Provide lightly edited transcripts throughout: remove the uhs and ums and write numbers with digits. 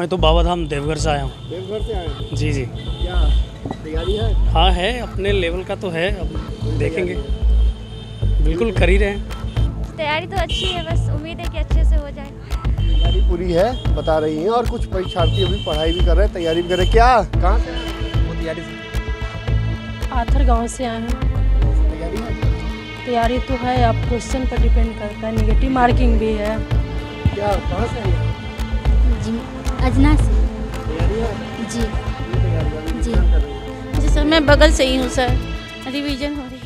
मैं तो बाबाधाम देवघर से आया हूँ। देवघर से आए हैं? जी जी। क्या तैयारी है? हाँ है, अपने लेवल का तो है, अब देखेंगे, बिल्कुल कर ही रहे हैं। तैयारी तो अच्छी है, बस उम्मीद है कि अच्छे से हो जाए। तैयारी पूरी है बता रही हैं, और कुछ परीक्षार्थी अभी पढ़ाई भी कर रहे हैं, तैयारी भी कर रहे हैं। क्या कहाँ से तैयारी? आथर गाँव से आए हैं। तैयारी है? तैयारी तो है, आप क्वेश्चन पर डिपेंड करता है, नेगेटिव मार्किंग भी है। क्या कहाँ से है? जी अजना से। तैयारी है? जी जी जी सर, मैं बगल से ही हूँ सर, रिवीजन हो रही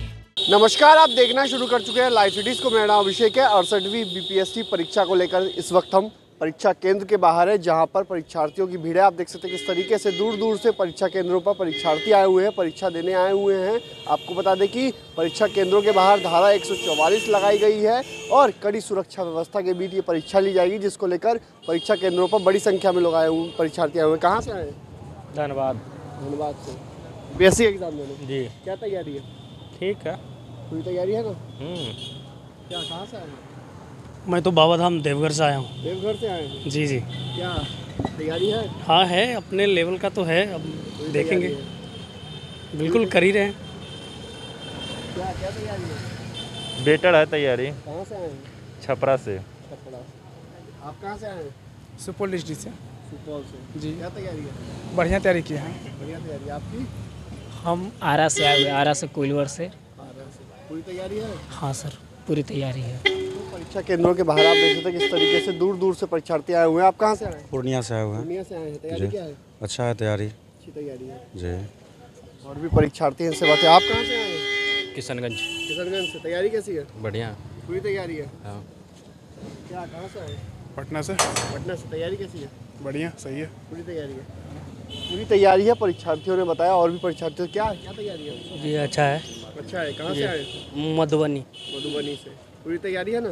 है। नमस्कार, आप देखना शुरू कर चुके हैं लाइव सिटीज़ को। मेरा नाम अभिषेक है। 68वीं बीपीएससी परीक्षा को लेकर इस वक्त हम परीक्षा केंद्र के बाहर है, जहां पर परीक्षार्थियों की भीड़ है। आप देख सकते हैं किस तरीके से दूर दूर से परीक्षा केंद्रों पर परीक्षार्थी आए हुए हैं, परीक्षा देने आए हुए हैं। आपको बता दें कि परीक्षा केंद्रों के बाहर धारा 144 लगाई गई है और कड़ी सुरक्षा व्यवस्था के बीच ये परीक्षा ली जाएगी, जिसको लेकर परीक्षा केंद्रों पर बड़ी संख्या में लोग आए हुए, परीक्षार्थी आए हुए। कहाँ से आए? धनबाद। धनबाद से बीपीएससी एग्जाम देने? जी। क्या तैयारी है? ठीक है, पूरी तैयारी है ना। क्या कहाँ से आए? मैं तो बाबाधाम देवघर से आया हूँ। देवघर से आए हैं? जी जी। क्या तैयारी है? हाँ है, अपने लेवल का तो है, अब देखेंगे, बिल्कुल कर ही रहे हैं। क्या क्या तैयारी है? बेटर है तैयारी। कहाँ से आए हैं? छपरा से। छपरा। आप कहाँ से आए हैं? सुपौल डिस्ट्रिक्ट से। सुपौल से जी। क्या तैयारी है? बढ़िया तैयारी की है। बढ़िया तैयारी। आपकी? हम आरा से आए हुए, आरा से, कोइलवर से। आरा से। पूरी तैयारी है? हाँ सर, पूरी तैयारी है। परीक्षा केंद्रों के बाहर आप देख सकते हैं किस तरीके से दूर दूर से परीक्षार्थी आए हुए हैं। आप कहाँ से आए? पूर्णिया से आए हुए हैं। पूर्णिया से आए हैं। तैयारी क्या है? अच्छा है तैयारी। अच्छी तैयारी है जी। और भी परीक्षार्थी हैं, इनसे बातें। आप कहाँ से आए हैं? किशनगंज। किशनगंज से। तैयारी कैसी है? बढ़िया, पूरी तैयारी है। क्या कहाँ से आए? पटना से। पटना से। तैयारी कैसी है? बढ़िया, सही है, पूरी तैयारी है। पूरी तैयारी है, परीक्षार्थियों ने बताया। और भी परीक्षार्थियों, क्या क्या तैयारी है? जी अच्छा है। अच्छा है। कहाँ से आए? मधुबनी। मधुबनी से। पूरी तैयारी है ना।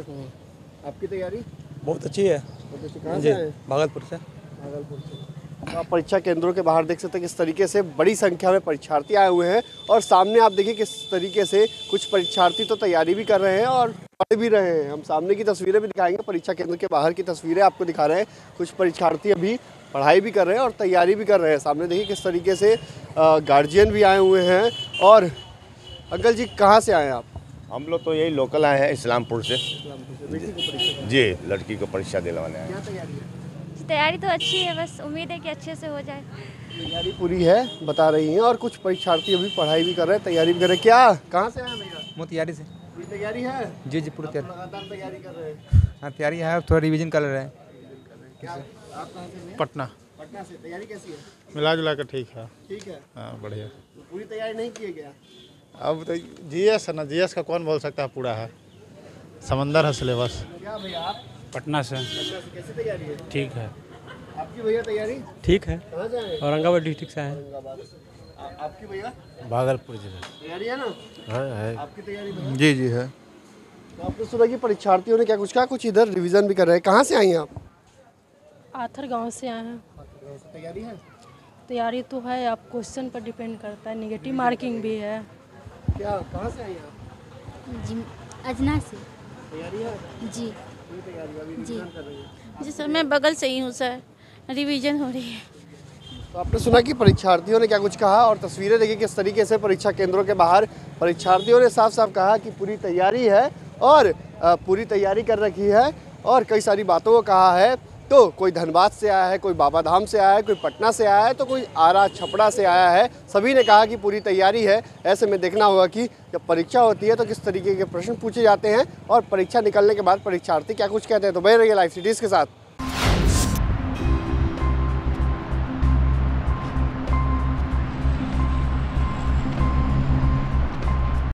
आपकी तैयारी? बहुत अच्छी है। बहुत अच्छी। कहाँ से आए? भागलपुर से। भागलपुर से। आप परीक्षा केंद्रों के बाहर देख सकते हैं किस तरीके से बड़ी संख्या में परीक्षार्थी आए हुए हैं, और सामने आप देखिए किस तरीके से कुछ परीक्षार्थी तो तैयारी भी कर रहे हैं और पढ़ भी रहे हैं। हम सामने की तस्वीरें भी दिखाएंगे, परीक्षा केंद्र के बाहर की तस्वीरें आपको दिखा रहे हैं। कुछ परीक्षार्थी अभी पढ़ाई भी कर रहे हैं और तैयारी भी कर रहे हैं। सामने देखिए किस तरीके से गार्जियन भी आए हुए हैं। और अंकल जी कहाँ से आए आप? हम लोग तो यही लोकल आए हैं, इस्लामपुर से। जी, लड़की को परीक्षा दिलवाने आए हैं। क्या तैयारी है? तैयारी तो अच्छी है, बस उम्मीद है कि अच्छे से हो जाए। तैयारी पूरी है बता रही हैं, और कुछ परीक्षार्थी अभी पढ़ाई भी कर रहे हैं, तैयारी भी कर रहे हैं। क्या कहाँ से आए भैया? मोतिहारी से। पूरी तैयारी है? जी जी, पूरी तैयारी। लगातार तैयारी कर रहे हैं? हाँ तैयारी है, थोड़ा रिविजन कर रहे हैं। पटना। पटना से। तैयारी कैसी है? मिला जुला कर ठीक है। ठीक है, हाँ बढ़िया। पूरी तैयारी नहीं की है क्या? अब तो जीएस है ना, जीएस का कौन बोल सकता है, पूरा है, समंदर है सिलेबस। क्या भैया आप? पटना से। कैसी तैयारी है? ठीक है। आपकी भैया तैयारी? ठीक है। कहाँ से आए? औरंगाबाद डिस्ट्रिक्ट से आए। औरंगाबाद। आपकी भैया? भागलपुर जिले। तैयारी है ना? है। आपकी तैयारी भैया? जी जी है। तो आपने सुना कि परीक्षार्थियों ने क्या कुछ कहा? कुछ इधर रिविजन भी कर रहे हैं। कहाँ से आई हैं आप? आथर गाँव से आए हैं। तैयारी है? तैयारी तो है, आप क्वेश्चन पर डिपेंड करता है, नेगेटिव मार्किंग भी है। क्या कहाँ से आई आप? जी अजना से। तैयारी है? जी तैयारी जी कर रही है। जी सर, मैं बगल से ही हूँ सर, रिवीजन हो रही है। तो आपने सुना कि परीक्षार्थियों ने क्या कुछ कहा, और तस्वीरें देखिए किस तरीके से परीक्षा केंद्रों के बाहर परीक्षार्थियों ने साफ साफ कहा कि पूरी तैयारी है और पूरी तैयारी कर रखी है, और कई सारी बातों को कहा है। तो कोई धनबाद से आया है, कोई बाबाधाम से आया है, कोई पटना से आया है, तो कोई आरा छपरा से आया है। सभी ने कहा कि पूरी तैयारी है। ऐसे में देखना होगा कि जब परीक्षा होती है तो किस तरीके के प्रश्न पूछे जाते हैं, और परीक्षा निकलने के बाद परीक्षार्थी क्या कुछ कहते हैं। तो बने रहिए लाइव सिटीज़ के साथ।